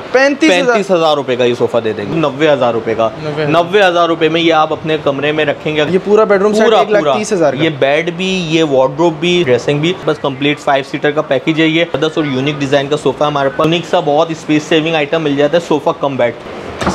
Sofa 35,000 रुपए का ये सोफा दे देंगे 90,000 रुपए का। 90,000 रुपए में ये आप अपने कमरे में रखेंगे। ये पूरा बेडरूम सेट 1,30,000 का। ये बेड भी, ये वार्डरोब भी, ड्रेसिंग भी, बस कंप्लीट 5 सीटर का पैकेज है ये। जबरदस्त और यूनिक डिजाइन का सोफा हमारे पास, यूनिक सा बहुत स्पेस सेविंग आइटम मिल जाता है। Sofa cum bed,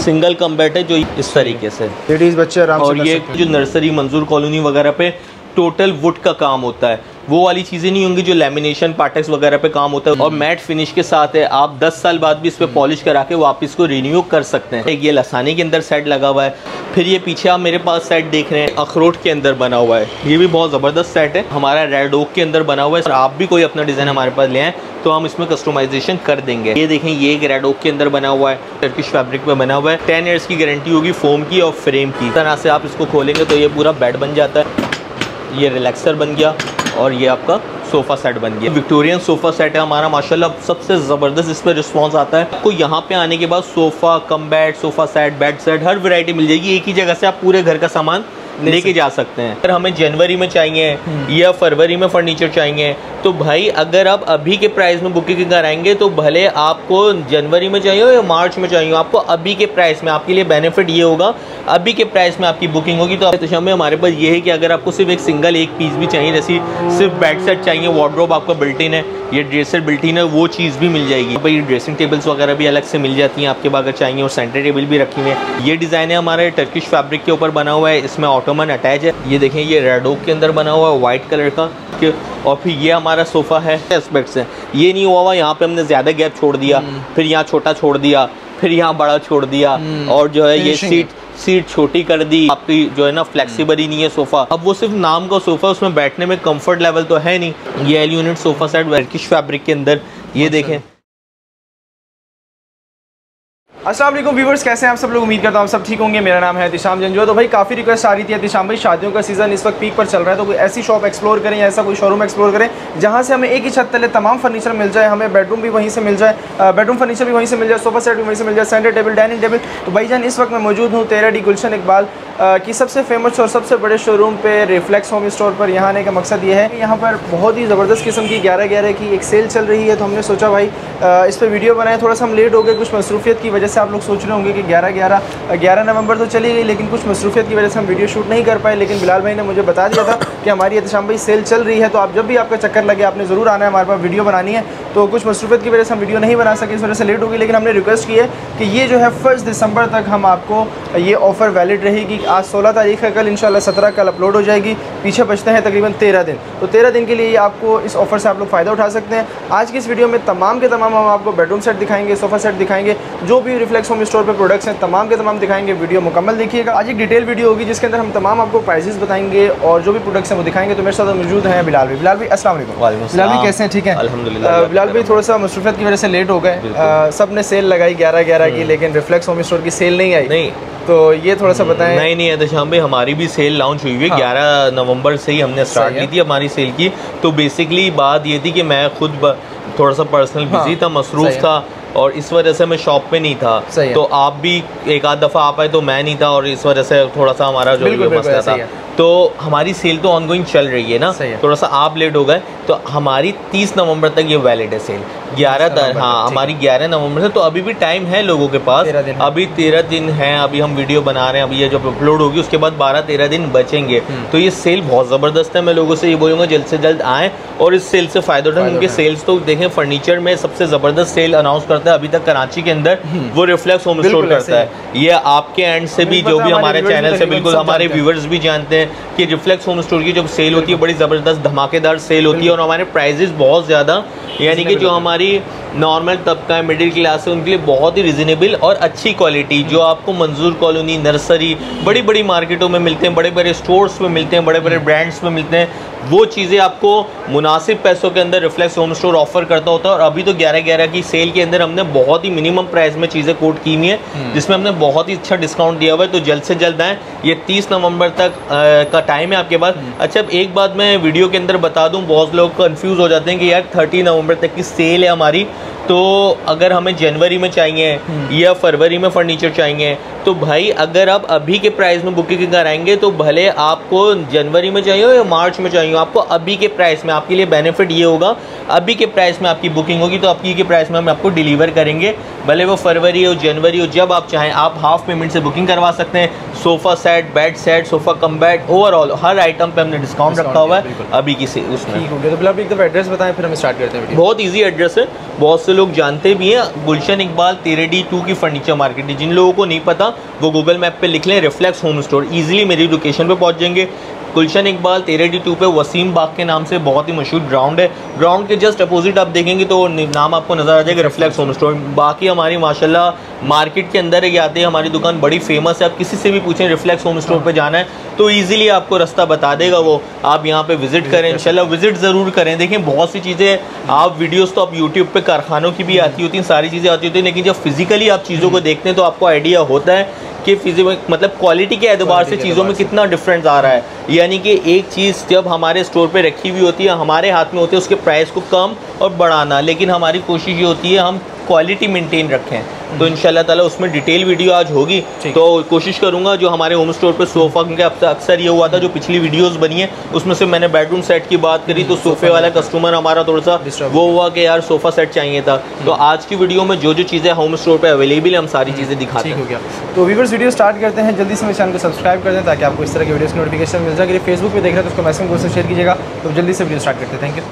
single cum bed है जो इस तरीके से लेडीज बच्चे आराम से। और ये जो नर्सरी मंजूर कॉलोनी वगैरह पे टोटल वुड का काम होता है, वो वाली चीज़ें नहीं होंगी जो लेमिनेशन पार्टेक्स वगैरह पे काम होता है। और मैट फिनिश के साथ है, आप 10 साल बाद भी इस पर पॉलिश करा के वापस इसको रिन्यू कर सकते हैं। एक ये लसानी के अंदर सेट लगा हुआ है, फिर ये पीछे आप मेरे पास सेट देख रहे हैं अखरोट के अंदर बना हुआ है, ये भी बहुत ज़बरदस्त सेट है हमारा, रेड ओक के अंदर बना हुआ है। और आप भी कोई अपना डिज़ाइन हमारे पास ले आएँ तो हम इसमें कस्टमाइजेशन कर देंगे। ये देखें, ये एक रेड ओक के अंदर बना हुआ है, टर्किश फैब्रिक में बना हुआ है। 10 ईयर्स की गारंटी होगी फोम की और फ्रेम की। इस तरह से आप इसको खोलेंगे तो ये पूरा बेड बन जाता है, ये रिलैक्सर बन गया और ये आपका सोफ़ा सेट बन गया। विक्टोरियन सोफ़ा सेट है हमारा माशाल्लाह, सबसे ज़बरदस्त इस पर रिस्पॉन्स आता है। आपको यहाँ पे आने के बाद sofa cum bed, sofa set, bed set, हर वैरायटी मिल जाएगी। एक ही जगह से आप पूरे घर का सामान लेके जा सकते हैं। अगर हमें जनवरी में चाहिए या फरवरी में फर्नीचर चाहिए तो भाई अगर आप अभी के प्राइस में बुकिंग कराएंगे तो भले आपको जनवरी में चाहिए या मार्च में चाहिए, आपको अभी के प्राइस में, आपके लिए बेनिफिट ये होगा अभी के प्राइस में आपकी बुकिंग होगी। तो एहतिशाम में हमारे पास ये है कि अगर आपको सिर्फ एक सिंगल एक पीस भी चाहिए, जैसे सिर्फ बेड सेट चाहिए, वार्डरोब आपका बिल्ट इन है, ये ड्रेसर बिल्ट इन है, वो चीज़ भी मिल जाएगी। भाई ड्रेसिंग टेबल्स वगैरह भी अलग से मिल जाती हैं आपके अगर चाहिए, और सेंटर टेबल भी रखी हुई है। ये डिज़ाइन है हमारे टर्किश फैब्रिक के ऊपर बना हुआ है, इसमें ऑटोमन अटैच है। ये देखें, ये रेड ओक के अंदर बना हुआ है वाइट कलर का। और फिर ये हमारा सोफ़ा है, एस्पेक्ट्स हैं, ये नहीं हुआ हुआ यहाँ पे हमने ज़्यादा गैप छोड़ दिया, फिर यहाँ छोटा छोड़ दिया, फिर यहाँ बड़ा छोड़ दिया, और जो है ये सीट छोटी कर दी आपकी, जो है ना फ्लेक्सिबल ही नहीं है सोफ़ा। अब वो सिर्फ नाम का सोफ़ा, उसमें बैठने में कंफर्ट लेवल तो है नहीं। ये L unit sofa set Turkish fabric के अंदर, ये देखें। अस्सलाम वालेकुम व्यूवर्स, कैसे हैं आप सब लोग, उम्मीद करता हूँ आप सब ठीक होंगे। मेरा नाम है एहतिशाम जंजुआ। तो भाई काफ़ी रिक्वेस्ट आ रही थी एहतिशाम भाई, शादियों का सीज़न इस वक्त पीक पर चल रहा है, तो कोई ऐसी शॉप एक्सप्लोर करें या ऐसा कोई शोरूम एक्सप्लोर करें जहाँ से हमें एक ही छत तले तमाम फर्नीचर मिल जाए, हमें बेडरूम भी वहीं से मिल जाए, बेडरूम फर्नीचर भी वहीं से मिल जाए, सोफा सेट भी वहीं से मिल जाए, सेंटर टेबल, डाइनिंग टेबल। तो भाई जान इस वक्त मैं मौजूद हूँ 13D गुलशन इकबाल की सबसे फेमस और सबसे बड़े शोरूम पे, रिफ्लेक्स होम स्टोर पर। यहाँ आने का मकसद ये है कि यहाँ पर बहुत ही ज़बरदस्त किस्म की 11-11 की एक सेल चल रही है, तो हमने सोचा भाई इस पर वीडियो बनाए। थोड़ा सा हम लेट हो गए, कुछ मसरूफियत की वजह से। आप लोग सोच रहे होंगे कि 11 नवंबर तो चली गई, लेकिन कुछ मसरूफियत की वजह से हम वीडियो शूट नहीं कर पाए। लेकिन बिलाल भाई ने मुझे बता दिया था कि हमारी एहतिशाम भाई सेल चल रही है, तो आप जब भी आपका चक्कर लगे आपने ज़रूर आना है, हमारे पास वीडियो बनानी है। तो कुछ मसरूफियत की वजह से हम वीडियो नहीं बना सके, इस वजह से लेट हो गई। लेकिन हमने रिक्वेस्ट की है कि ये जो है 1 दिसंबर तक हम आपको ये ऑफ़र वैलिड रहेगी। आज 16 तारीख है, कल इंशाल्लाह 17 कल अपलोड हो जाएगी, पीछे बचते हैं तकरीबन 13 दिन। तो 13 दिन के लिए आपको इस ऑफ़र से आप लोग फ़ायदा उठा सकते हैं। आज की इस वीडियो में तमाम के तमाम हम आपको बेडरूम सेट दिखाएंगे, सोफ़ा सेट दिखाएंगे, जो भी रिफ्लेक्स होम स्टोर पे प्रोडक्ट्स हैं तमाम के तमाम दिखाएंगे। वीडियो मुकम्मल देखिएगा। आज एक डिटेल वीडियो होगी जिसके अंदर हम तमाम आपको प्राइसेस बताएंगे और जो भी प्रोडक्ट्स हैं वो दिखाएंगे। तो मेरे साथ मौजूद हैं बिलाल भाई। बिलाल भाई अस्सलाम वालेकुम। बिलाल भाई कैसे हैं? ठीक है अल्हम्दुलिल्लाह। बिलाल भाई थोड़ा सा मसरूफियत की वजह से लेट हो गए, सब ने सेल लगाई 11-11 की, लेकिन रिफ्लेक्स होम स्टोर की सेल नहीं आई। नहीं तो ये थोड़ा सा बताएं। नहीं एहतिशाम भाई हमारी भी सेल लॉन्च हुई है, 11 नवंबर से ही हमने स्टार्ट की थी हमारी सेल की। तो बेसिकली बात ये थी कि मैं खुद थोड़ा सा पर्सनल बिजी था, मसरूफ़ था, और इस वजह से मैं शॉप पे नहीं था। तो आप भी एक आध दफ़ा आ पाए तो मैं नहीं था, और इस वजह से थोड़ा सा हमारा जो मसला था। तो हमारी सेल तो ऑनगोइंग चल रही है ना, थोड़ा सा आप लेट हो गए। तो हमारी 30 नवंबर तक ये वैलिड है सेल, 11 हाँ हमारी 11 नवंबर से। तो अभी भी टाइम है लोगों के पास, अभी 13 दिन हैं, अभी हम वीडियो बना रहे हैं, अभी ये जब अपलोड होगी उसके बाद 12-13 दिन बचेंगे। तो ये सेल बहुत ज़बरदस्त है, मैं लोगों से ये बोलूँगा जल्द से जल्द आएँ और इस सेल से फ़ायदा उठाएँ। उनके सेल्स तो देखें, फर्नीचर में सबसे ज़बरदस्त सेल अनाउंस करता है अभी तक कराची के अंदर वो रिफ्लेक्स होम स्टोर करता है। ये आपके एंड से भी, जो भी हमारे चैनल से बिल्कुल हमारे व्यूवर्स भी जानते हैं कि रिफ्लेक्स होम स्टोर की जब सेल होती है बड़ी ज़बरदस्त धमाकेदार सेल होती है, और हमारे प्राइजेस बहुत ज़्यादा, यानी कि जो हमारी नॉर्मल तबका है, मिडिल क्लास है, उनके लिए बहुत ही रिजनेबल और अच्छी क्वालिटी, जो आपको मंजूर कॉलोनी, नर्सरी, बड़ी बड़ी मार्केटों में मिलते हैं, बड़े बड़े स्टोर्स में मिलते हैं, बड़े बड़े ब्रांड्स में मिलते हैं, वो चीज़ें आपको मुनासिब पैसों के अंदर रिफ्लेक्स होम स्टोर ऑफर करता होता है। और अभी तो 11-11 की सेल के अंदर हमने बहुत ही मिनिमम प्राइस में चीज़ें कोट की हुई हैं, जिसमें हमने बहुत ही अच्छा डिस्काउंट दिया हुआ है। तो जल्द से जल्द आएँ, ये 30 नवंबर तक का टाइम है आपके पास। अच्छा, एक बात मैं वीडियो के अंदर बता दूँ, बहुत लोग कन्फ्यूज़ हो जाते हैं कि यार 30 नवंबर तक की सेल है हमारी, तो अगर हमें जनवरी में चाहिए या फरवरी में फर्नीचर चाहिए तो भाई अगर आप अभी के प्राइस में बुकिंग कराएंगे तो भले आपको जनवरी में चाहिए या मार्च में चाहिए, आपको अभी के प्राइस में, आपके लिए बेनिफिट ये होगा अभी के प्राइस में आपकी बुकिंग होगी तो अभी के प्राइस में हम आपको डिलीवर करेंगे, भले वो फरवरी हो जनवरी हो, जब आप चाहें आप हाफ पेमेंट से बुकिंग करवा सकते हैं। Sofa set, bed set, sofa cum bed, overall हर आइटम पे हमने डिस्काउंट रखा हुआ है अभी की से उसमें। ठीक हो गया, तो बिलाल एक दफ़ा एड्रेस बताएं फिर हम स्टार्ट करते हैं। बहुत ईजी एड्रेस है, बहुत से लोग जानते भी हैं, गुलशन 13D 2 की फर्नीचर मार्केट है। जिन लोगों को नहीं पता वो गूगल मैप पे लिख लें रिफ्लेक्ट होम स्टोर, ईजिली मेरी लोकेशन पे पहुंच जाएंगे। गुलशन 13D 2 पे वसीम बाग के नाम से बहुत ही मशहूर ग्राउंड है, ग्राउंड के जस्ट अपोजिट आप देखेंगे तो नाम आपको नज़र आ जाएगा रिफ्लेक्ट होम स्टोर। बाकी हमारी माशाल्लाह मार्केट के अंदर ही आते हैं, हमारी दुकान बड़ी फेमस है, आप किसी से भी पूछें रिफ्लेक्ट होम स्टोर पे जाना है तो ईजिली आपको रास्ता बता देगा वो, आप यहाँ पे विज़िट करें इंशाल्लाह, विज़िट ज़रूर करें। देखें बहुत सी चीज़ें आप वीडियोज़ तो आप यूट्यूब पर कारखानों की भी आती होती हैं, सारी चीज़ें आती होती हैं, लेकिन जब फिज़िकली आप चीज़ों को देखते हैं तो आपको आइडिया होता है कि फिजिकल मतलब क्वालिटी के एतबार से चीज़ों में कितना डिफरेंस आ रहा है। यानी कि एक चीज़ जब हमारे स्टोर पे रखी हुई होती है हमारे हाथ में होती है उसके प्राइस को कम और बढ़ाना, लेकिन हमारी कोशिश ये होती है हम क्वालिटी मेंटेन रखें। तो इंशाल्लाह ताला उसमें डिटेल वीडियो आज होगी, तो कोशिश करूंगा जो हमारे होम स्टोर पे सोफ़ा, क्योंकि अक्सर ये हुआ था जो पिछली वीडियोस बनी है उसमें से मैंने बेडरूम सेट की बात करी तो सोफ़े वाला कस्टमर हमारा थोड़ा सा वो हुआ कि यार सोफ़ा सेट चाहिए था, तो आज की वीडियो में जो जो चीज़ें होम स्टोर पर अवेलेबल है हम सारी चीज़ें दिखाते हैं। तो व्यूअर्स वीडियो स्टार्ट करते हैं, जल्दी से मेरे चैनल को सब्सक्राइब कर दें ताकि आपको इस तरह की वीडियो की नोटिफिकेशन मिल जाए। फेसबुक पर देख रहे हैं तो उसको मैसेज ग्रुप से शेयर कीजिएगा। तो जल्दी से वीडियो स्टार्ट करते हैं, थैंक यू।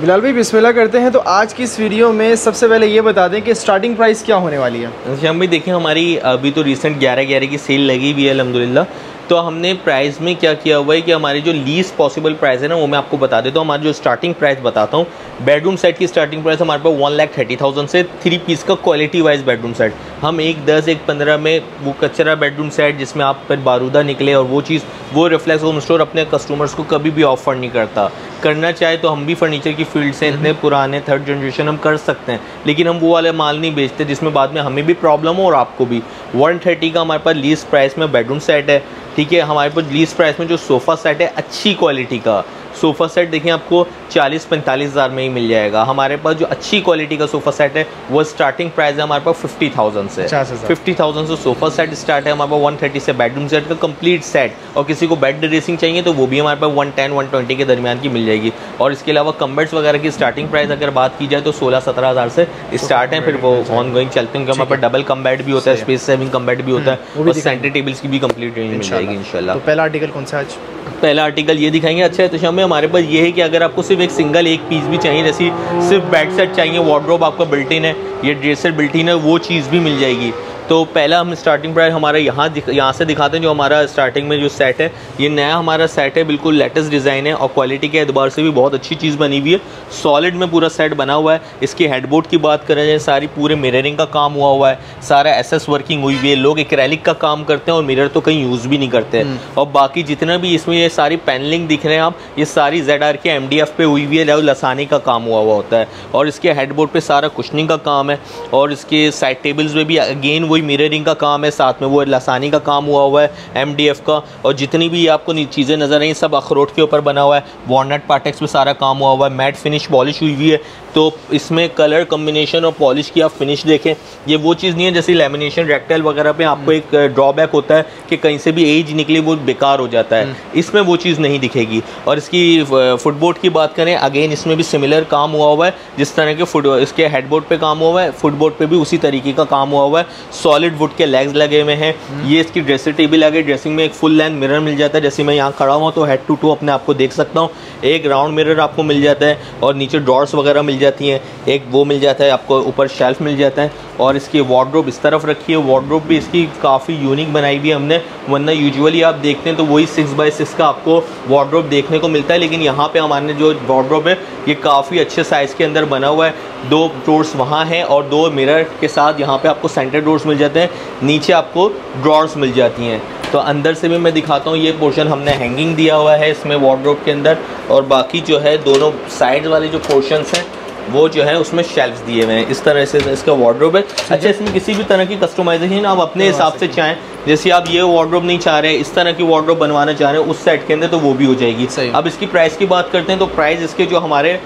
बिलाल भाई बिस्मिल्लाह करते हैं। तो आज की इस वीडियो में सबसे पहले ये बता दें कि स्टार्टिंग प्राइस क्या होने वाली है। अच्छा हम भी देखें, हमारी अभी तो रिसेंट 11-11 की सेल लगी भी है अल्हम्दुलिल्लाह, तो हमने प्राइस में क्या किया हुआ है कि हमारी जो लीस्ट पॉसिबल प्राइस है ना वो मैं आपको बता देता हूँ। हमारी जो स्टार्टिंग प्राइस बताता हूँ, बेडरूम सेट की स्टार्टिंग प्राइस हमारे पास 1,30,000 से 3 पीस का क्वालिटी वाइज बेडरूम सेट। हम 1,10, 1,15 में वो कचरा बेडरूम सेट जिसमें आप पर बारूदा निकले और वो चीज़ वो रिफ्लेक्ट होम स्टोर अपने कस्टमर्स को कभी भी ऑफर नहीं करता। करना चाहे तो हम भी फर्नीचर की फील्ड से इतने पुराने 3rd जनरेशन हम कर सकते हैं, लेकिन हम वो वाला माल नहीं बेचते जिसमें बाद में हमें भी प्रॉब्लम हो और आपको भी। 130 का हमारे पास लीस्ट प्राइस में बेडरूम सेट है, ठीक है। हमारे पास लीस्ट प्राइस में जो सोफ़ा सेट है अच्छी क्वालिटी का सोफ़ा सेट देखिए आपको 40-45 हज़ार में ही मिल जाएगा। हमारे पास जो अच्छी क्वालिटी का सोफ़ा सेट है वो स्टार्टिंग प्राइस है हमारे पास 50,000 से 50,000 से सोफ़ा सेट स्टार्ट है हमारे पास। 130 से बेडरूम सेट का कंप्लीट सेट, और किसी को बेड ड्रेसिंग चाहिए तो वो भी हमारे पास 110-120 के दरमियान की मिल जाएगी। और इसके अलावा कम्बेड्स वगैरह की स्टार्टिंग प्राइस अगर बात की जाए तो 16-17 हज़ार से स्टार्ट है, फिर वो ऑन गोइंग चलते हैं। हमारे पास डबल कम्बेड भी होता है, स्पेस सेविंग कम्बेड भी होता है, और सेंटर टेबल्स की भी कंप्लीट रेंज मिल जाएगी इंशाल्लाह। पहला आर्टिकल कौन सा आज? पहला आर्टिकल ये दिखाएंगे। अच्छा तो शाम में हमारे पास ये है कि अगर आपको सिर्फ एक सिंगल एक पीस भी चाहिए, जैसे सिर्फ बेड सेट चाहिए, वार्डरोब आपका बिल्ट इन है, ये ड्रेसर बिल्ट इन है, वो चीज़ भी मिल जाएगी। तो पहला हम स्टार्टिंग प्राइस हमारा यहाँ से दिखाते हैं। जो हमारा स्टार्टिंग में जो सेट है ये नया हमारा सेट है, बिल्कुल लेटेस्ट डिज़ाइन है और क्वालिटी के एतबार से भी बहुत अच्छी चीज़ बनी हुई है, सॉलिड में पूरा सेट बना हुआ है। इसके हेडबोर्ड की बात करें जाए सारी पूरे मिररिंग का काम हुआ है, सारा एसएस वर्किंग हुई हुई है। लोग एक्रेलिक का काम करते हैं और मिरर तो कहीं यूज़ भी नहीं करते हैं। और बाकी जितना भी इसमें ये सारी पैनलिंग दिख रहे हैं आप, ये सारी ZR के MDF पे हुई हुई है, लसानी का काम हुआ होता है। और इसके हेडबोर्ड पर सारा कुशनिंग का काम है, और इसके साइड टेबल्स में भी अगेन वही मिररिंग का काम है, साथ में वो लसानी का काम हुआ है MDF का। और जितनी भी आपको चीज़ें नज़र आई सब अखरोट के ऊपर बना हुआ है, वॉलनट पार्टेक्स पे सारा काम हुआ है, मैट फिनिश पॉलिश हुई हुई है। तो इसमें कलर कम्बिनेशन और पॉलिश की आप फिनिश देखें, ये वो चीज़ नहीं है जैसे लेमिनेशन रेक्टाइल वगैरह पे आपको एक ड्रॉबैक होता है कि कहीं से भी एज निकली वो बेकार हो जाता है, इसमें वो चीज़ नहीं दिखेगी। और इसकी फुटबोर्ड की बात करें, अगेन इसमें भी सिमिलर काम हुआ है, जिस तरह के फुट इसके हेडबोर्ड पर काम हुआ है फुटबोर्ड पर भी उसी तरीके का काम हुआ है। सॉलिड वुड के लेग्स लगे हुए हैं, ये इसकी ड्रेसर टेबल आ गई, ड्रेसिंग में एक फुल लेंथ मिरर मिल जाता है, जैसे मैं यहाँ खड़ा हुआ तो हेड टू टू अपने आपको देख सकता हूँ। एक राउंड मिरर आपको मिल जाता है, और नीचे ड्रॉर्स वगैरह मिल जाती हैं, एक वो मिल जाता है आपको, ऊपर शेल्फ मिल जाता है। और इसकी वार्डरोब इस तरफ रखी है, वार्डरोब भी इसकी काफ़ी यूनिक बनाई हुई है हमने, वरना यूजुअली आप देखते हैं तो वही 6x6 का आपको वार्डरोब देखने को मिलता है, लेकिन यहाँ पे हमारे जो वार्डरोब है ये काफ़ी अच्छे साइज़ के अंदर बना हुआ है। 2 डोर्स वहाँ हैं और 2 मिरर के साथ यहाँ पर आपको सेंटर डोर्स मिल जाते हैं, नीचे आपको ड्रॉर्स मिल जाती हैं। तो अंदर से भी मैं दिखाता हूँ, ये पोर्शन हमने हैंगिंग दिया हुआ है इसमें वार्डरोब के अंदर, और बाकी जो है दोनों साइड वाले जो पोर्शंस हैं वो जो है उसमें शेल्फ्स दिए हुए हैं। इस तरह से इसका वार्डरोब है। अच्छा, इसमें किसी भी तरह की कस्टमाइजेशन आप अपने हिसाब से चाहें, जैसे आप ये वार्डरोब नहीं चाह रहे, इस तरह की वार्डरोब बनवाना चाह रहे हैं उस सेट के अंदर, तो वो भी हो जाएगी। अब इसकी प्राइस की बात करते हैं तो प्राइस इसके जो हमारे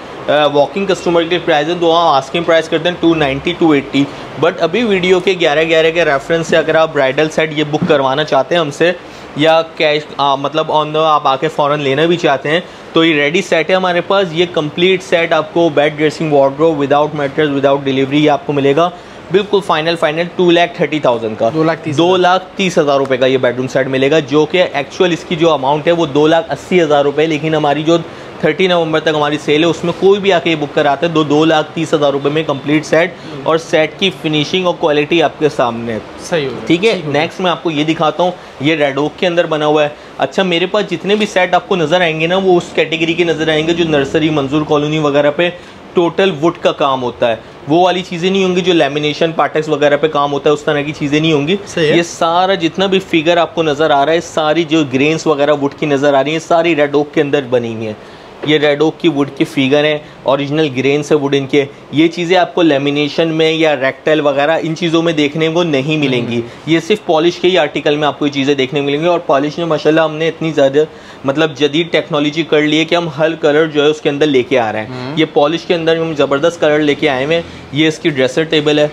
वॉकिंग कस्टमर के प्राइस है तो हम आस्किंग प्राइस करते हैं 290-280, बट अभी वीडियो के 11-11 के रेफरेंस से अगर आप ब्राइडल सेट ये बुक करवाना चाहते हैं हमसे या कैश मतलब ऑन द आप आके फ़ौरन लेना भी चाहते हैं तो ये रेडी सेट है हमारे पास। ये कंप्लीट सेट आपको bed dressing wardrobe without mattress without delivery आपको मिलेगा बिल्कुल फाइनल 2,30,000 का, 2,30,000 रुपये का ये बेडरूम सेट मिलेगा, जो कि एक्चुअल इसकी जो अमाउंट है वो 2,80,000 रुपये, लेकिन हमारी जो 30 नवंबर तक हमारी सेल है उसमें कोई भी आके ये बुक कराता है 2,30,000 रुपये में कंप्लीट सेट, और सेट की फिनिशिंग और क्वालिटी आपके सामने है। सही हो, ठीक है। नेक्स्ट मैं आपको ये दिखाता हूँ, ये रेड ओक के अंदर बना हुआ है। अच्छा, मेरे पास जितने भी सेट आपको नज़र आएंगे ना वो उस कैटेगरी के नज़र आएंगे जो नर्सरी मंजूर कॉलोनी वगैरह पे टोटल वुड का काम होता है, वो वाली चीज़ें नहीं होंगी जो लेमिनेशन पार्टेक्स वगैरह पे काम होता है, उस तरह की चीज़ें नहीं होंगी। ये सारा जितना भी फिगर आपको नज़र आ रहा है, सारी जो ग्रेन्स वगैरह वुड की नज़र आ रही है सारी रेड ओक के अंदर बनी हुई है। ये रेड ओक की वुड की फिगर है, ओरिजिनल ग्रेन से वुड इनके, ये चीज़ें आपको लेमिनेशन में या रेक्टाइल वगैरह इन चीज़ों में देखने को नहीं मिलेंगी, ये सिर्फ पॉलिश के ही आर्टिकल में आपको ये चीज़ें देखने को मिलेंगी। और पॉलिश में माशाल्लाह हमने इतनी ज़्यादा मतलब जदीद टेक्नोलॉजी कर ली है कि हम हर कलर जो है उसके अंदर लेके आ रहे हैं। ये पॉलिश के अंदर हम ज़बरदस्त कलर लेके आए हुए हैं। ये इसकी ड्रेसर टेबल है,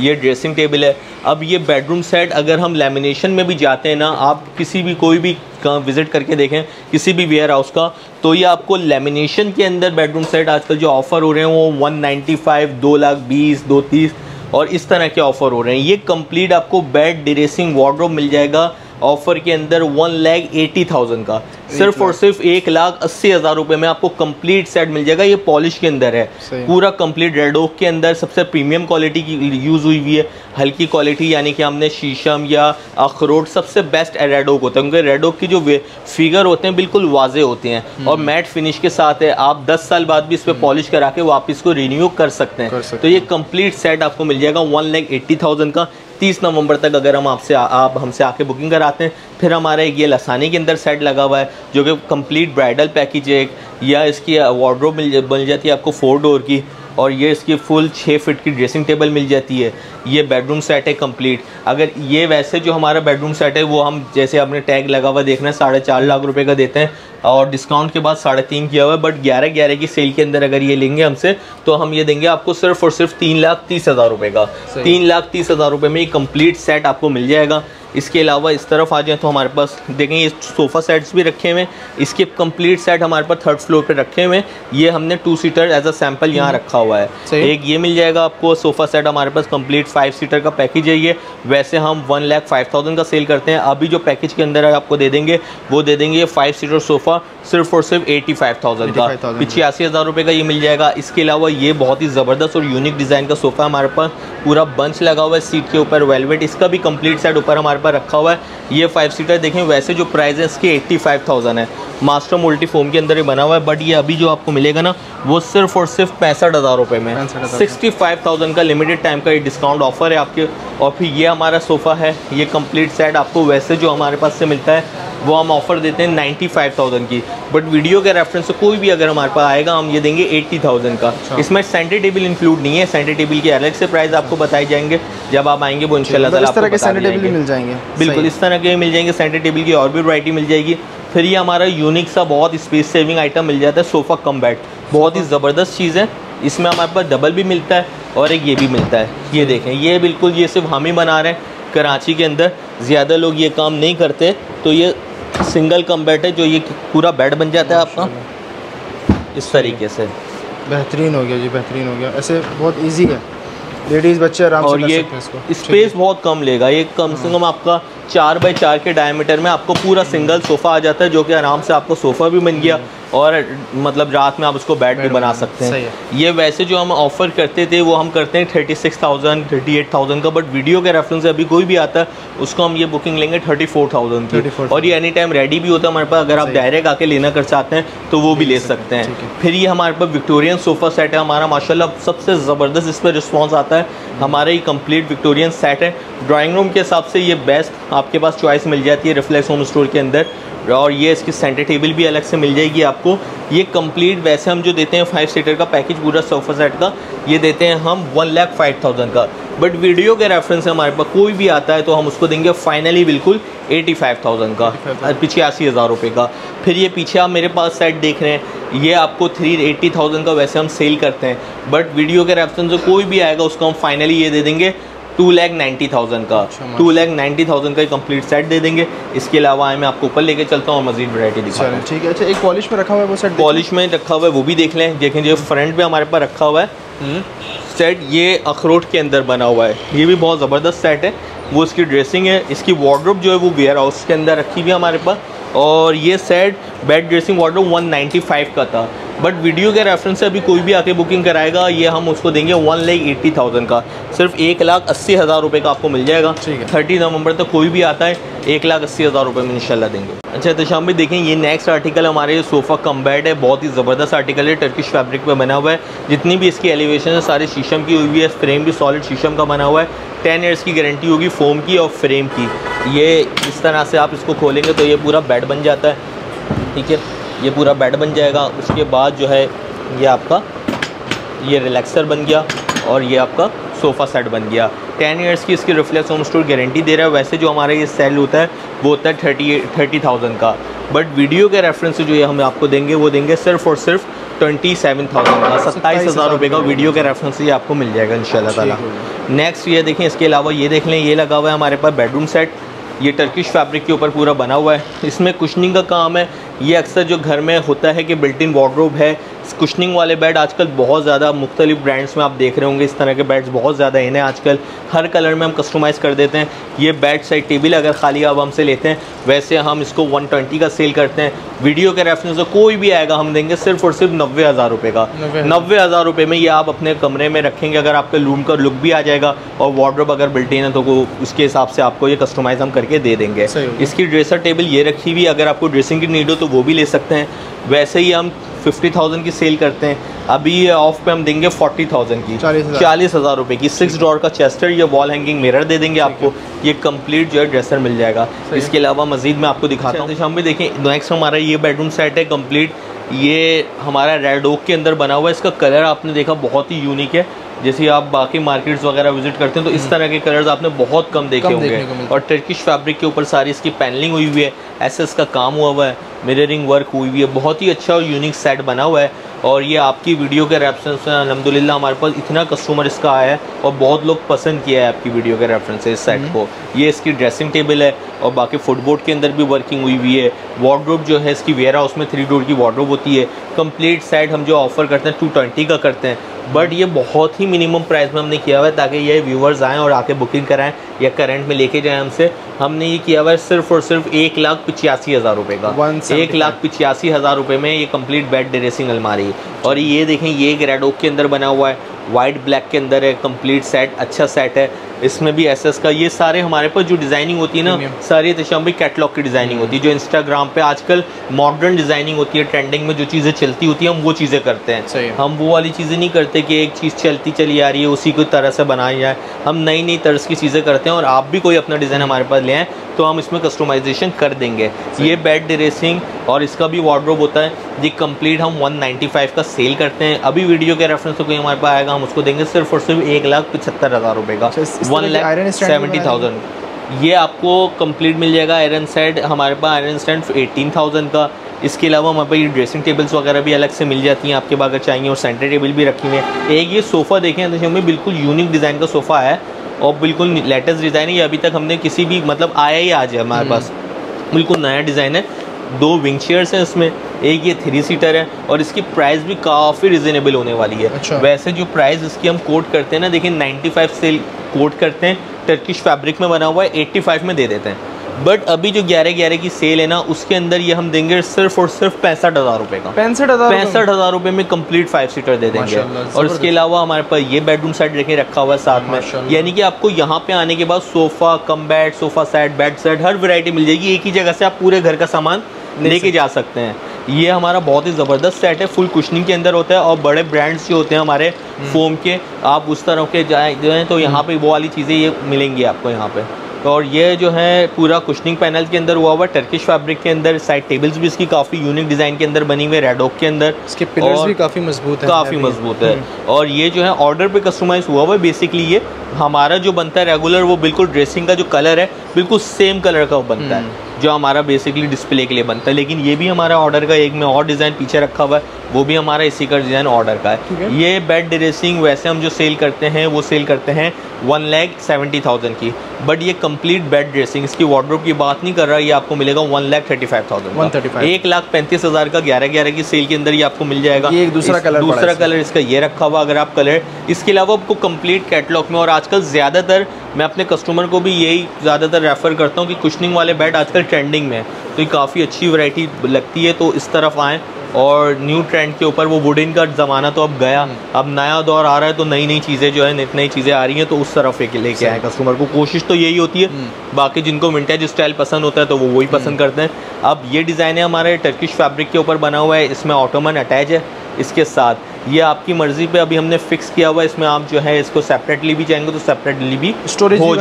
ये ड्रेसिंग टेबल है। अब ये बेडरूम सेट अगर हम लेमिनेशन में भी जाते हैं ना, आप किसी भी कोई भी विज़िट करके देखें किसी भी वेयर हाउस का, तो ये आपको लेमिनेशन के अंदर बेडरूम सेट आजकल जो ऑफ़र हो रहे हैं वो 195, 2,20,000, 2,30,000 और इस तरह के ऑफ़र हो रहे हैं। ये कंप्लीट आपको बेड ड्रेसिंग वार्डरोब मिल जाएगा ऑफ़र के अंदर 1,80,000 का, सिर्फ और सिर्फ 1,80,000 रुपये में आपको कंप्लीट सेट मिल जाएगा। ये पॉलिश के अंदर है, पूरा कंप्लीट रेड ओक के अंदर सबसे प्रीमियम क्वालिटी की यूज़ हुई हुई है, हल्की क्वालिटी यानी कि हमने शीशम या अखरोट, सबसे बेस्ट रेड ओक होता है क्योंकि रेड ओक की जो फिगर होते हैं बिल्कुल वाजे होते हैं और मैट फिनिश के साथ है। आप 10 साल बाद भी इस पर पॉलिश करा के वापस को रिन्यू कर सकते हैं। तो ये कंप्लीट सेट आपको मिल जाएगा 1,80,000 का। 30 नवंबर तक अगर हम आपसे आप हमसे आके बुकिंग कराते हैं, फिर हमारा एक ये लसानी के अंदर सेट लगा हुआ है जो कि कंप्लीट ब्राइडल पैकेज है, या इसकी वार्डरोब मिल जाती है आपको 4 डोर की, और ये इसकी फुल 6 फिट की ड्रेसिंग टेबल मिल जाती है। ये बेडरूम सेट है कंप्लीट। अगर ये वैसे जो हमारा बेडरूम सेट है वो हम जैसे आपने टैग लगा हुआ देखना है 4.5 लाख रुपए का देते हैं और डिस्काउंट के बाद 3.5 किया हुआ है, बट 11-11 की सेल के अंदर अगर ये लेंगे हमसे तो हम ये देंगे आपको सिर्फ और सिर्फ 3,30,000 रुपये का। 3,30,000 रुपये में ये कम्प्लीट सेट आपको मिल जाएगा। इसके अलावा इस तरफ आ जाए तो हमारे पास देखें ये सोफ़ा सेट्स भी रखे हुए हैं, इसके कंप्लीट सेट हमारे पास 3rd फ्लोर पे रखे हुए हैं। ये हमने 2 सीटर एज अ सैंपल यहाँ रखा हुआ है। एक ये मिल जाएगा आपको सोफ़ा सेट, हमारे पास कंप्लीट 5 सीटर का पैकेज है। ये वैसे हम 1,05,000 का सेल करते हैं, अभी जो पैकेज के अंदर आपको दे देंगे वो दे देंगे 5 सीटर सोफ़ा सिर्फ और सिर्फ 85,000 का, 85,000 रुपये का ये मिल जाएगा। इसके अलावा ये बहुत ही ज़बरदस्त और यूनिक डिज़ाइन का सोफ़ा हमारे पास पूरा बंच लगा हुआ है सीट के ऊपर वेलवेट, इसका भी कंप्लीट सेट ऊपर हमारे पर रखा हुआ है। ये 5 सीटर देखें, वैसे जो प्राइस है इसकी 85,000 है, मास्टर मल्टी फोम के अंदर ही बना हुआ है, बट ये अभी जो आपको मिलेगा ना वो सिर्फ और सिर्फ 65,000 रुपये में, 65,000 का लिमिटेड टाइम का ये डिस्काउंट ऑफर है आपके। और फिर ये हमारा सोफ़ा है, ये कंप्लीट सेट आपको वैसे जो हमारे पास से मिलता है वो हम ऑफ़र देते हैं 95,000 की, बट वीडियो के रेफरेंस से कोई भी अगर हमारे पास आएगा हम ये देंगे 80,000 का। इसमें सेंटर टेबल इंक्लूड नहीं है, सेंटर टेबल के अलग से प्राइस आपको बताए जाएंगे जब आप आएंगे, वो इंशाल्लाह ताला आपको बता देंगे। मिल जाएंगे बिल्कुल इस तरह के मिल जाएंगे, सेंटर टेबल की और भी वैरायटी मिल जाएगी। फिर ये हमारा यूनिक सा बहुत स्पेस सेविंग आइटम मिल जाता है सोफ़ा कम बेड, बहुत ही ज़बरदस्त चीज़ है। इसमें हमारे पास डबल भी मिलता है और एक ये भी मिलता है। ये देखें, ये बिल्कुल ये सिर्फ हम ही बना रहे हैं, कराची के अंदर ज़्यादा लोग ये काम नहीं करते, तो ये सिंगल कम बेड है जो ये पूरा बेड बन जाता है आपका इस तरीके से। बेहतरीन हो गया जी, बेहतरीन हो गया, ऐसे बहुत इजी है, लेडीज़ बच्चे आराम से कर सकते हैं इसको। स्पेस बहुत कम लेगा ये, कम से कम आपका 4x4 के डायमीटर में आपको पूरा सिंगल सोफ़ा आ जाता है जो कि आराम से आपको सोफ़ा भी बन गया और मतलब रात में आप उसको बेड भी बना सकते हैं। ये वैसे जो हम ऑफ़र करते थे वो हम करते हैं 36,000, 38,000 का, बट वीडियो के रेफरेंस से अभी कोई भी आता है उसको हम ये बुकिंग लेंगे 34,000 की, और ये एनी टाइम रेडी भी होता है हमारे पास, अगर आप डायरेक्ट आके लेना कर चाहते हैं तो वो भी ले सकते हैं। फिर ये हमारे पास विक्टोरियन सोफ़ा सेट है हमारा, माशाल्लाह सबसे ज़बरदस्त इस पर रिस्पॉन्स आता है, हमारा ये कम्प्लीट विक्टोरियन सेट है। ड्राॅइंग रूम के हिसाब से ये बेस्ट आपके पास चॉइस मिल जाती है रिफ्लेक्ट होम स्टोर के अंदर। और ये इसकी सेंटर टेबल भी अलग से मिल जाएगी आपको। ये कंप्लीट वैसे हम जो देते हैं 5 सीटर का पैकेज पूरा सोफा सेट का, ये देते हैं हम 1,05,000 का, बट वीडियो के रेफरेंस से हमारे पास कोई भी आता है तो हम उसको देंगे फाइनली बिल्कुल 85,000 का, 85,000 रुपये का। फिर ये पीछे आप मेरे पास सेट देख रहे हैं, ये आपको 380,000 का वैसे हम सेल करते हैं, बट वीडियो के रेफरेंस से कोई भी आएगा उसको हम फाइनली ये दे देंगे 2,90,000 का। 2,90,000 का कंप्लीट सेट दे देंगे। इसके अलावा मैं आपको ऊपर लेके चलता हूँ और मजीद वैरायटी दिखाता हूँ, ठीक है। अच्छा, एक पॉलिश में रखा हुआ है वो सेट, पॉलिश में रखा हुआ है वो भी देख लें। देखें जो फ्रंट पे हमारे पास रखा हुआ है सेट, ये अखरोट के अंदर बना हुआ है, ये भी बहुत ज़बरदस्त सेट है। वो इसकी ड्रेसिंग है, इसकी वार्डरोब जो है वो वेयर हाउस के अंदर रखी हुई है हमारे पास। और ये सेट बेड ड्रेसिंग वार्डरोब 195 का था, बट वीडियो के रेफरेंस से अभी कोई भी आके बुकिंग कराएगा ये हम उसको देंगे 1,80,000 का, सिर्फ 1,80,000 रुपये का आपको मिल जाएगा। 30 नवंबर तक कोई भी आता है 1,80,000 रुपये में इंशाल्लाह देंगे। अच्छा एहतिशाम भाई, देखें ये नेक्स्ट आर्टिकल हमारे सोफ़ा कम बेड है, बहुत ही ज़बरदस्त आर्टिकल है, टर्किश फैब्रिक पे बना हुआ है। जितनी भी इसकी एलिवेशन है सारे शीशम की हुई है, फ्रेम भी सॉलिड शीशम का बना हुआ है, 10 ईयर्स की गारंटी होगी फोम की और फ्रेम की। ये इस तरह से आप इसको खोलेंगे तो ये पूरा बेड बन जाता है, ठीक है, ये पूरा बेड बन जाएगा। उसके बाद जो है ये आपका ये रिलैक्सर बन गया और ये आपका सोफ़ा सेट बन गया। 10 ईयर्स की इसकी रिफ्लेक्ट होम स्टोर गारंटी दे रहा है। वैसे जो हमारा ये सेल होता है वो होता है 30,000 का, बट वीडियो के रेफरेंस से जो ये हम आपको देंगे वो देंगे सिर्फ और सिर्फ 27,000 का, 27,000 रुपये का वीडियो के रेफरेंस से ये आपको मिल जाएगा इंशाल्लाह ताला। नेक्स्ट ये देखें, इसके अलावा ये देख लें, ये लगा हुआ है हमारे पास बेडरूम सेट, ये टर्किश फैब्रिक के ऊपर पूरा बना हुआ है, इसमें कुशनिंग का काम है। ये अक्सर जो घर में होता है कि बिल्ट इन वार्डरोब है, कुशनिंग वाले बेड आजकल बहुत ज़्यादा मुख्तलिफ ब्रांड्स में आप देख रहे होंगे, इस तरह के बेड्स बहुत ज़्यादा हैं आजकल, हर कलर में हम कस्टमाइज़ कर देते हैं। ये बेड साइड टेबल अगर खाली आप हमसे लेते हैं, वैसे हम इसको 120 का सेल करते हैं, वीडियो के रेफरेंस से कोई भी आएगा हम देंगे सिर्फ और सिर्फ 90,000 रुपये का। 90,000 रुपये में ये आप अपने कमरे में रखेंगे, अगर आपके रूम का लुक भी आ जाएगा और वार्डरोब अगर बिल्ट इन है तो उसके हिसाब से आपको ये कस्टमाइज़ हम करके दे देंगे। इसकी ड्रेसर टेबल ये रखी हुई, अगर आपको ड्रेसिंग की नीड हो तो वो भी ले सकते हैं। वैसे ही हम 50,000 की सेल करते हैं, अभी ये ऑफ पे हम देंगे 40,000 की, 40,000 रुपए की। 6 ड्रॉर का चेस्टर या वॉल हैंगिंग मिरर दे देंगे आपको, ये कंप्लीट जो है ड्रेसर मिल जाएगा। इसके अलावा मजीद मैं आपको दिखाता हूँ। शाम में देखें नेक्स्ट हमारा ये बेडरूम सेट है कंप्लीट, ये हमारा रेड ओक के अंदर बना हुआ है। इसका कलर आपने देखा बहुत ही यूनिक है, जैसे आप बाकी मार्केट्स वगैरह विजिट करते हैं तो इस तरह के कलर्स आपने बहुत कम देखे होंगे। और टर्किश फैब्रिक के ऊपर सारी इसकी पैनलिंग हुई हुई है, एसएस का काम हुआ है, मिररिंग वर्क हुई हुई है, बहुत ही अच्छा और यूनिक सेट बना हुआ है। और ये आपकी वीडियो के रेफरेंस से अलहमदुलिल्लाह हमारे पास इतना कस्टमर इसका आया है और बहुत लोग पसंद किया है आपकी वीडियो के रेफरेंस से इस सेट को। ये इसकी ड्रेसिंग टेबल है और बाकी फुटबोर्ड के अंदर भी वर्किंग हुई हुई है। वार्डरोब जो है इसकी वेयर हाउस में 3 डोर की वार्डरोब होती है। कंप्लीट सेट हम जो ऑफर करते हैं 220 का करते हैं, बट ये बहुत ही मिनिमम प्राइस में हमने किया हुआ है ताकि ये व्यूवर्स आएँ और आके बुकिंग कराएं या करंट में लेके जाएं हमसे। हमने ये किया हुआ है सिर्फ और सिर्फ 1,85,000 रुपये का, 1,85,000 रुपये में ये कंप्लीट बेड ड्रेसिंग अलमारी। और ये देखें ये ग्रेड ओक के अंदर बना हुआ है, वाइट ब्लैक के अंदर है, कंप्लीट सेट अच्छा सेट है। इसमें भी एसएस का ये सारे हमारे पास जो डिज़ाइनिंग होती है ना सारी तशम्बी कैटलॉग की डिज़ाइनिंग होती है, जो इंस्टाग्राम पे आजकल मॉडर्न डिज़ाइनिंग होती है, ट्रेंडिंग में जो चीज़ें चलती होती है हम वो चीज़ें करते हैं। हम वो वाली चीज़ें नहीं करते कि एक चीज़ चलती चली आ रही है उसी को तरह से बनाई जाए, हम नई नई तर्ज की चीज़ें करते हैं। और आप भी कोई अपना डिज़ाइन हमारे पास ले आएँ तो हम इसमें कस्टमाइजेशन कर देंगे। ये बेड ड्रेसिंग और इसका भी वार्डरोब होता है, ये कंप्लीट हम 195 का सेल करते हैं। अभी वीडियो के रेफरेंस से कोई हमारे पास आएगा हम उसको देंगे सिर्फ और सिर्फ 1,75,000 रुपये का, 1,70,000। ये आपको कंप्लीट मिल जाएगा। आयरन सेट हमारे पास आयरन स्टैंड 18,000 का। इसके अलावा हमारे पास ये ड्रेसिंग टेबल्स वगैरह भी अलग से मिल जाती हैं आपके पास अगर चाहिए, और सेंटर टेबल भी रखी हुई है। एक ये सोफ़ा देखें तो हमें बिल्कुल यूनिक डिज़ाइन का सोफ़ा है और बिल्कुल लेटेस्ट डिज़ाइन है, ये अभी तक हमने किसी भी मतलब आया ही आज है हमारे पास, बिल्कुल नया डिज़ाइन है। 2 विंग चेयर्स हैं इसमें, एक ये 3 सीटर है और इसकी प्राइस भी काफ़ी रिजनेबल होने वाली है। वैसे जो प्राइस इसकी हम कोट करते हैं ना, देखिए 95 सेल कोट करते हैं, टर्किश फैब्रिक में बना हुआ है, 85 में दे देते हैं। बट अभी जो 11-11 की सेल है ना उसके अंदर ये हम देंगे सिर्फ और सिर्फ 65,000 रुपये का, 65,000 रुपये में कंप्लीट 5 सीटर दे देंगे। और इसके अलावा हमारे पास ये बेडरूम सेट लेके रखा हुआ है साथ में, यानी कि आपको यहाँ पे आने के बाद sofa cum bed, sofa set, bed set हर वैरायटी मिल जाएगी। एक ही जगह से आप पूरे घर का सामान लेके जा सकते हैं। ये हमारा बहुत ही ज़बरदस्त सेट है, फुल कुशनिंग के अंदर होता है और बड़े ब्रांड्स जो होते हैं हमारे फोम के, आप उस तरह के जाएँ तो यहाँ पे वो वाली चीज़ें ये मिलेंगी आपको यहाँ पे। और ये जो है पूरा कुशनिंग पैनल के अंदर हुआ हुआ टर्किश फैब्रिक के अंदर, साइड टेबल्स भी इसकी काफ़ी यूनिक डिज़ाइन के अंदर बनी हुई है रेडोक के अंदर, इसके पिलर्स भी काफ़ी मजबूत है, काफ़ी मजबूत है। और ये जो है ऑर्डर पे कस्टमाइज हुआ हुआ है। बेसिकली ये हमारा जो बनता है रेगुलर वो बिल्कुल ड्रेसिंग का जो कलर है बिल्कुल सेम कलर का वो बनता है जो हमारा बेसिकली डिस्प्ले के लिए बनता है। लेकिन ये भी हमारा ऑर्डर का एक में और डिज़ाइन पीछे रखा हुआ है, वो भी हमारा इसी का डिज़ाइन ऑर्डर का है। ये बेड ड्रेसिंग वैसे हम जो सेल करते हैं वो सेल करते हैं 1,70,000 की, बट ये कंप्लीट बेड ड्रेसिंग, इसकी वार्डरोब की बात नहीं कर रहा, ये आपको मिलेगा 1,35,000, 1,35,000 का 11-11 की सेल के अंदर ये आपको मिल जाएगा। ये एक दूसरा कलर इसका ये रखा हुआ अगर आप कलर, इसके अलावा आपको कंप्लीट कैटलॉग में। और आजकल ज़्यादातर मैं अपने कस्टमर को भी यही ज़्यादातर रेफ़र करता हूँ कि कुशनिंग वाले बेड आजकल ट्रेंडिंग में है, तो ये काफ़ी अच्छी वैरायटी लगती है, तो इस तरफ आएँ। और न्यू ट्रेंड के ऊपर वो वुडन का ज़माना तो अब गया, अब नया दौर आ रहा है, तो नई नई चीज़ें जो है नई चीज़ें आ रही हैं, तो उस तरफ एक लेके आए कस्टमर को, कोशिश तो यही होती है। बाकी जिनको विंटेज स्टाइल पसंद होता है तो वो वही पसंद करते हैं। अब ये डिज़ाइन है हमारे टर्किश फैब्रिक के ऊपर बना हुआ है, इसमें ऑटोमन अटैच है इसके साथ, ये आपकी मर्ज़ी पे अभी हमने फिक्स किया हुआ है। इसमें आप जो है इसको सेपरेटली भी चाहेंगे तो सेपरेटली भी स्टोरेज हो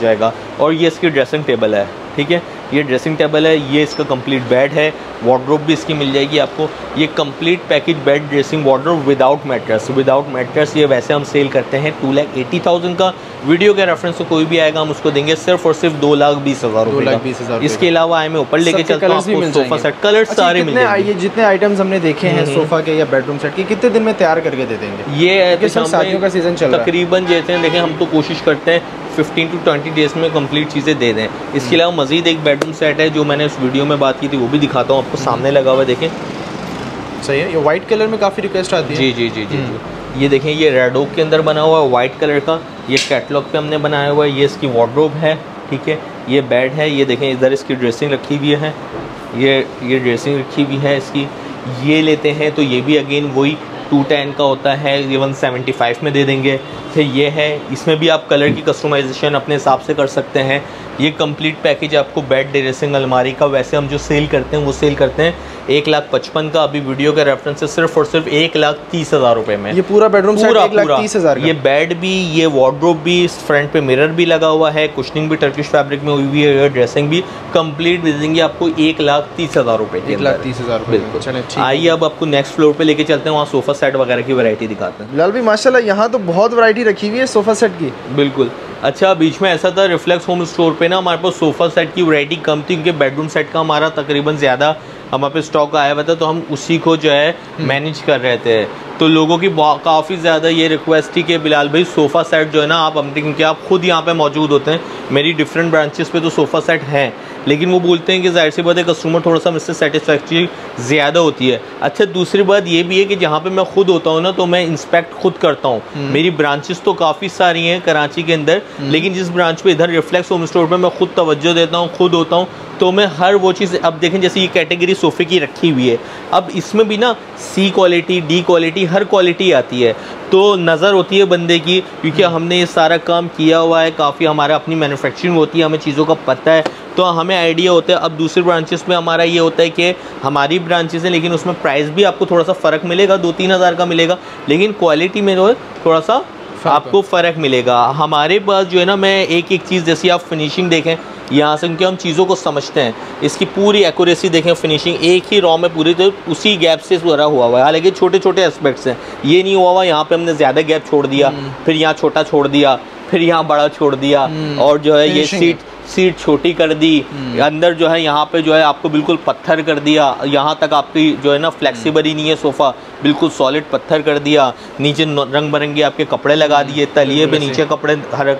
जाएगा। और ये इसकी ड्रेसिंग टेबल है, ठीक है, ये ड्रेसिंग टेबल है, ये इसका कंप्लीट बेड है, वार्डरोब भी इसकी मिल जाएगी आपको। ये complete package bed dressing wardrobe without mattress ये वैसे हम सेल करते हैं 2,80,000 का। वीडियो के रेफरेंस से कोई भी आएगा हम उसको देंगे सिर्फ और सिर्फ 2,20,000। इसके अलावा आए मैं ऊपर लेके चलता हूँ सोफा सेट, कलर सारे मिल जाएंगे जितने आइटम्स हमने देखे हैं सोफा के या बेडरूम सेट के। कितने दिन में तैयार करके दे देंगे? ये शादियों का सीजन चल रहा है तकरीबन, जैसे देखें हम तो कोशिश करते हैं 15 to 20 डेज़ में कंप्लीट चीज़ें दे दें। इसके अलावा मज़ीद एक बेडरूम सेट है जो मैंने उस वीडियो में बात की थी, वो भी दिखाता हूँ आपको, सामने लगा हुआ देखें। सही है, ये वाइट कलर में काफ़ी रिक्वेस्ट आती है। जी, ये देखें, ये रेड ओक के अंदर बना हुआ है वाइट कलर का, ये कैटलॉग पे हमने बनाया हुआ है। ये इसकी वार्डरोब है, ठीक है, ये बेड है, ये देखें इधर इसकी ड्रेसिंग रखी हुई है, ये ड्रेसिंग रखी हुई है इसकी। ये लेते हैं तो ये भी अगेन वही 210 का होता है, ये 175 में दे देंगे। फिर ये है, इसमें भी आप कलर की कस्टमाइजेशन अपने हिसाब से कर सकते हैं। ये कंप्लीट पैकेज आपको बेड ड्रेसिंग अलमारी का वैसे हम जो सेल करते हैं वो सेल करते हैं 1,55,000 का। अभी वीडियो के रेफरेंस से सिर्फ और सिर्फ 1,30,000 रुपए में ये पूरा बेडरूम सेट 1,30,000 का। ये बेड भी, ये वार्डरोब भी, फ्रंट पे मिरर भी लगा हुआ है, कुशनिंग भी टर्किश फैब्रिक में हुई हुई है, ड्रेसिंग भी कंप्लीट दे देंगे आपको 1,30,000 रुपये। 1,30,000 बिल्कुल। आइए अब आपको नेक्स्ट फ्लोर पर लेके चलते हैं, वहाँ सोफा सेट वगैरह की वैरायटी दिखाते हैं। बिलाल भाई माशाल्लाह यहाँ तो बहुत वैरायटी रखी हुई है सोफा सेट की। बिल्कुल। अच्छा, बीच में ऐसा था रिफ्लेक्स होम स्टोर पे ना हमारे पास सोफ़ा सेट की वैरायटी कम थी, क्योंकि बेडरूम सेट का हमारा तकरीबन ज़्यादा हमारे पे स्टॉक आया हुआ था, तो हम उसी को जो है मैनेज कर रहे थे। तो लोगों की काफ़ी ज़्यादा ये रिक्वेस्ट थी कि बिलाल भाई सोफ़ा सेट जो है ना आप हमने, क्योंकि आप खुद यहाँ पे मौजूद होते हैं, मेरी डिफरेंट ब्रांचेस पे तो सोफ़ा सेट हैं, लेकिन वो बोलते हैं कि जाहिर सी बात है कस्टमर थोड़ा सा मुझसे सेटिस्फैक्ट्री ज़्यादा होती है। अच्छा, दूसरी बात ये भी है कि जहाँ पे मैं खुद होता हूँ ना तो मैं इंस्पेक्ट खुद करता हूँ। मेरी ब्रांचेस तो काफ़ी सारी हैं कराची के अंदर, लेकिन जिस ब्रांच पे इधर रिफ्लेक्स होम स्टोर पे मैं खुद तवज्जो देता हूँ, खुद होता हूँ, तो मैं हर वो चीज़। अब देखें जैसे ये कैटेगरी सोफ़े की रखी हुई है, अब इसमें भी ना सी क्वालिटी, डी क्वालिटी, हर क्वालिटी आती है, तो नज़र होती है बंदे की, क्योंकि हमने ये सारा काम किया हुआ है, काफ़ी हमारा अपनी मैन्युफैक्चरिंग होती है, हमें चीज़ों का पता है, तो हमें आइडिया होता है। अब दूसरे ब्रांचेस में हमारा ये होता है कि हमारी ब्रांचेस हैं, लेकिन उसमें प्राइस भी आपको थोड़ा सा फ़र्क मिलेगा, 2-3 हज़ार का मिलेगा, लेकिन क्वालिटी में जो है थोड़ा सा आपको फ़र्क मिलेगा। हमारे पास जो है ना, मैं एक चीज़, जैसे आप फिनिशिंग देखें यहाँ से, क्योंकि हम चीज़ों को समझते हैं, इसकी पूरी एक्यूरेसी देखें, फिनिशिंग एक ही रॉ में पूरी, तो उसी गैप से भरा हुआ हुआ है, हालांकि छोटे छोटे एस्पेक्ट्स हैं, ये नहीं हुआ हुआ यहाँ पे हमने ज़्यादा गैप छोड़ दिया, फिर यहाँ छोटा छोड़ दिया, फिर यहाँ बड़ा छोड़ दिया, और जो है ये सीट छोटी कर दी, अंदर जो है यहाँ पे जो है आपको बिल्कुल पत्थर कर दिया, यहाँ तक आपकी जो है ना फ्लेक्सिबल ही नहीं है सोफ़ा, बिल्कुल सॉलिड पत्थर कर दिया, नीचे रंग बिरंगे आपके कपड़े लगा दिए, तलिए पे नीचे कपड़े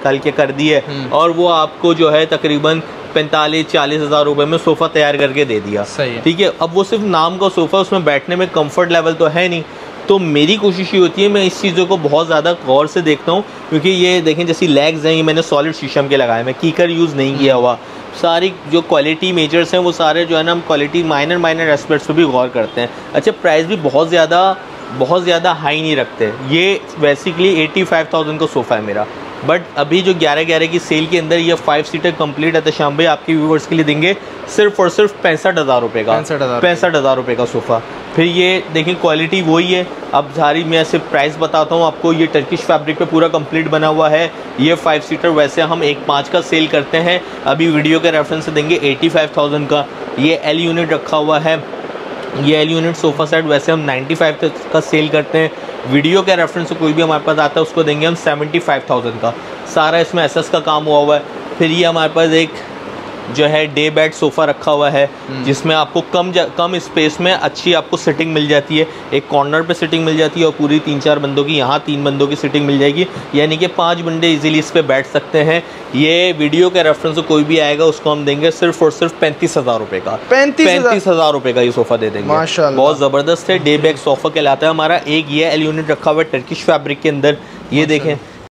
हल्के कर दिए, और वो आपको जो है तकरीबन 45-40 हज़ार रुपये में सोफ़ा तैयार करके दे दिया। ठीक है, अब वो सिर्फ नाम का सोफ़ा, उसमें बैठने में कम्फर्ट लेवल तो है नहीं, तो मेरी कोशिश ये होती है मैं इस चीज़ों को बहुत ज़्यादा गौर से देखता हूँ, क्योंकि ये देखें जैसी लेग्स हैं ये मैंने सॉलिड शीशम के लगाए, मैं कीकर यूज़ नहीं किया हुआ, सारी जो क्वालिटी मेजर्स हैं वो सारे जो है ना हम क्वालिटी माइनर एस्पेक्ट्स पे भी गौर करते हैं। अच्छा, प्राइस भी बहुत ज़्यादा हाई नहीं रखते। ये बेसिकली 85,000 का सोफ़ा है मेरा, बट अभी जो 11-11 की सेल के अंदर ये 5 सीटर कंप्लीट एहतशाम भाई आपके व्यूवर्स के लिए देंगे सिर्फ और सिर्फ 65,000 रुपये का, 65,000 रुपये का सोफ़ा। फिर ये देखिए क्वालिटी वही है। अब सारी मैं सिर्फ प्राइस बताता हूँ आपको। ये टर्किश फैब्रिक पे पूरा कंप्लीट बना हुआ है। ये 5 सीटर वैसे हम 1.5 का सेल करते हैं, अभी वीडियो के रेफरेंस से देंगे 85,000 का। ये एल यूनिट रखा हुआ है, ये एल यूनिट सोफ़ा सेट वैसे हम 95 का सेल करते हैं, वीडियो के रेफरेंस से कोई भी हमारे पास आता है उसको देंगे हम 75,000 का। सारा इसमें एसएस का काम हुआ हुआ है। फिर ये हमारे पास एक जो है डे बेड सोफ़ा रखा हुआ है जिसमें आपको कम स्पेस में अच्छी आपको सिटिंग मिल जाती है। एक कॉर्नर पे सिटिंग मिल जाती है और पूरी 3-4 बंदों की, यहाँ 3 बंदों की सिटिंग मिल जाएगी, यानी कि 5 बंदे इजीली इस पे बैठ सकते हैं। ये वीडियो के रेफरेंस से कोई भी आएगा उसको हम देंगे सिर्फ और सिर्फ 35,000 रुपये का, 35,000 रुपये का ये सोफ़ा दे देंगे। बहुत ज़बरदस्त है, डे बेड सोफ़ा कहलाता है हमारा। एक ये एल यूनिट रखा हुआ है टर्किश फैब्रिक के अंदर, ये देखें